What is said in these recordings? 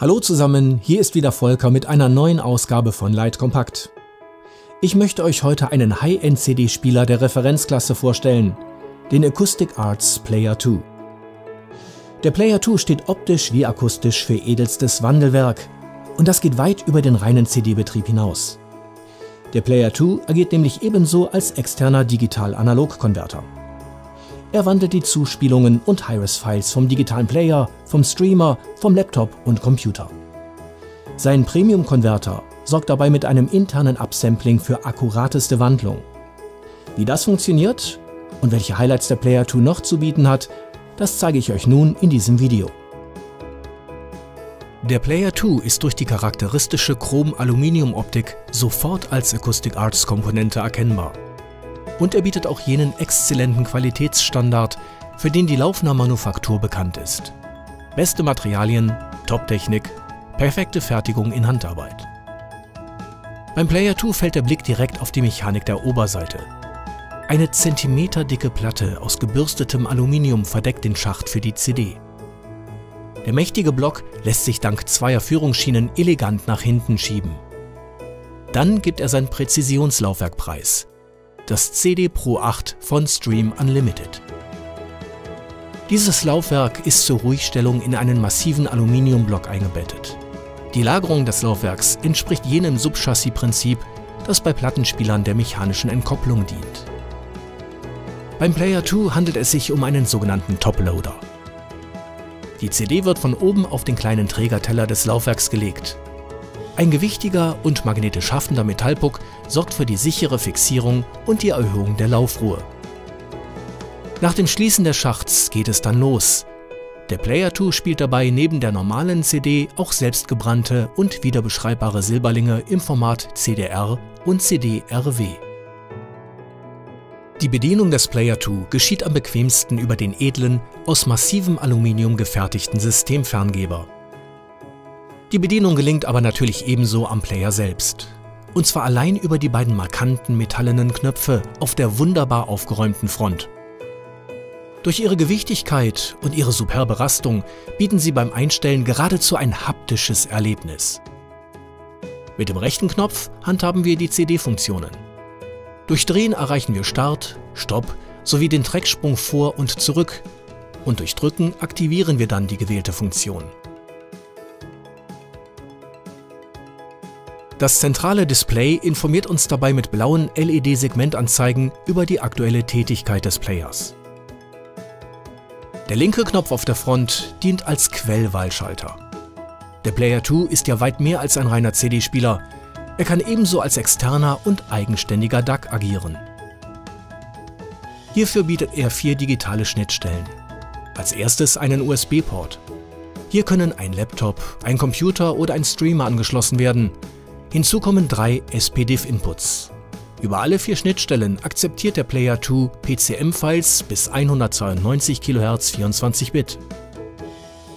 Hallo zusammen, hier ist wieder Volker mit einer neuen Ausgabe von Light Compact. Ich möchte euch heute einen High-End-CD-Spieler der Referenzklasse vorstellen, den Accustic Arts Player II. Der Player II steht optisch wie akustisch für edelstes Wandelwerk und das geht weit über den reinen CD-Betrieb hinaus. Der Player II agiert nämlich ebenso als externer Digital-Analog-Konverter. Er wandelt die Zuspielungen und HiRes-Files vom digitalen Player, vom Streamer, vom Laptop und Computer. Sein Premium-Konverter sorgt dabei mit einem internen Upsampling für akkurateste Wandlung. Wie das funktioniert und welche Highlights der Player II noch zu bieten hat, das zeige ich euch nun in diesem Video. Der Player II ist durch die charakteristische Chrom-Aluminium-Optik sofort als Accustic Arts-Komponente erkennbar. Und er bietet auch jenen exzellenten Qualitätsstandard, für den die Laufner Manufaktur bekannt ist. Beste Materialien, Top-Technik, perfekte Fertigung in Handarbeit. Beim Player II fällt der Blick direkt auf die Mechanik der Oberseite. Eine zentimeterdicke Platte aus gebürstetem Aluminium verdeckt den Schacht für die CD. Der mächtige Block lässt sich dank zweier Führungsschienen elegant nach hinten schieben. Dann gibt er sein Präzisionslaufwerk preis. Das CD Pro 8 von Stream Unlimited. Dieses Laufwerk ist zur Ruhigstellung in einen massiven Aluminiumblock eingebettet. Die Lagerung des Laufwerks entspricht jenem Subchassis-Prinzip, das bei Plattenspielern der mechanischen Entkopplung dient. Beim Player II handelt es sich um einen sogenannten Toploader. Die CD wird von oben auf den kleinen Trägerteller des Laufwerks gelegt. Ein gewichtiger und magnetisch haftender Metallpuck sorgt für die sichere Fixierung und die Erhöhung der Laufruhe. Nach dem Schließen des Schachts geht es dann los. Der Player II spielt dabei neben der normalen CD auch selbstgebrannte und wiederbeschreibbare Silberlinge im Format CDR und CD-RW. Die Bedienung des Player II geschieht am bequemsten über den edlen, aus massivem Aluminium gefertigten Systemferngeber. Die Bedienung gelingt aber natürlich ebenso am Player selbst. Und zwar allein über die beiden markanten metallenen Knöpfe auf der wunderbar aufgeräumten Front. Durch ihre Gewichtigkeit und ihre superbe Rastung bieten sie beim Einstellen geradezu ein haptisches Erlebnis. Mit dem rechten Knopf handhaben wir die CD-Funktionen. Durch Drehen erreichen wir Start, Stopp sowie den Tracksprung vor und zurück. Und durch Drücken aktivieren wir dann die gewählte Funktion. Das zentrale Display informiert uns dabei mit blauen LED-Segmentanzeigen über die aktuelle Tätigkeit des Players. Der linke Knopf auf der Front dient als Quellwahlschalter. Der Player II ist ja weit mehr als ein reiner CD-Spieler. Er kann ebenso als externer und eigenständiger DAC agieren. Hierfür bietet er 4 digitale Schnittstellen. Als erstes einen USB-Port. Hier können ein Laptop, ein Computer oder ein Streamer angeschlossen werden. Hinzu kommen 3 SPDIF-Inputs. Über alle 4 Schnittstellen akzeptiert der Player II PCM-Files bis 192 kHz 24-Bit.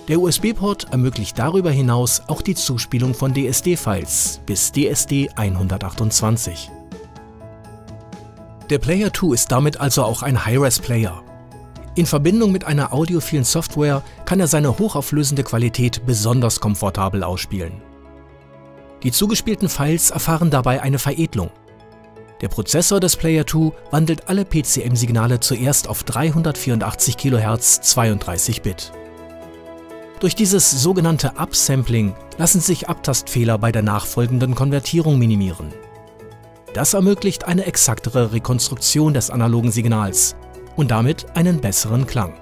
Der USB-Port ermöglicht darüber hinaus auch die Zuspielung von DSD-Files bis DSD128. Der Player II ist damit also auch ein HiRes-Player. In Verbindung mit einer audiophilen Software kann er seine hochauflösende Qualität besonders komfortabel ausspielen. Die zugespielten Files erfahren dabei eine Veredelung. Der Prozessor des Player II wandelt alle PCM-Signale zuerst auf 384 kHz 32-Bit. Durch dieses sogenannte Upsampling lassen sich Abtastfehler bei der nachfolgenden Konvertierung minimieren. Das ermöglicht eine exaktere Rekonstruktion des analogen Signals und damit einen besseren Klang.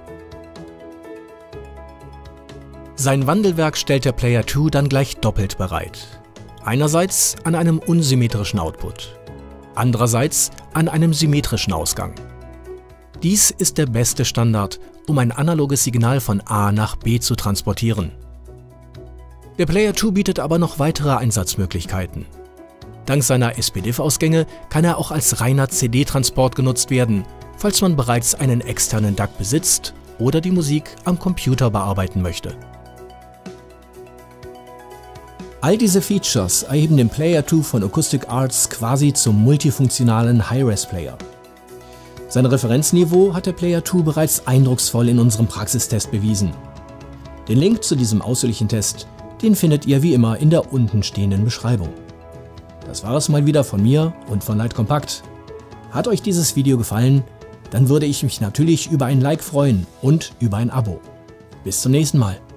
Sein Wandelwerk stellt der Player II dann gleich doppelt bereit. Einerseits an einem unsymmetrischen Output, andererseits an einem symmetrischen Ausgang. Dies ist der beste Standard, um ein analoges Signal von A nach B zu transportieren. Der Player II bietet aber noch weitere Einsatzmöglichkeiten. Dank seiner SPDIF-Ausgänge kann er auch als reiner CD-Transport genutzt werden, falls man bereits einen externen DAC besitzt oder die Musik am Computer bearbeiten möchte. All diese Features erheben den Player II von Accustic Arts quasi zum multifunktionalen HiRes-Player. Sein Referenzniveau hat der Player II bereits eindrucksvoll in unserem Praxistest bewiesen. Den Link zu diesem ausführlichen Test, Den findet ihr wie immer in der unten stehenden Beschreibung. Das war es mal wieder von mir und von Light Compact. Hat euch dieses Video gefallen, dann würde ich mich natürlich über ein Like freuen und über ein Abo. Bis zum nächsten Mal.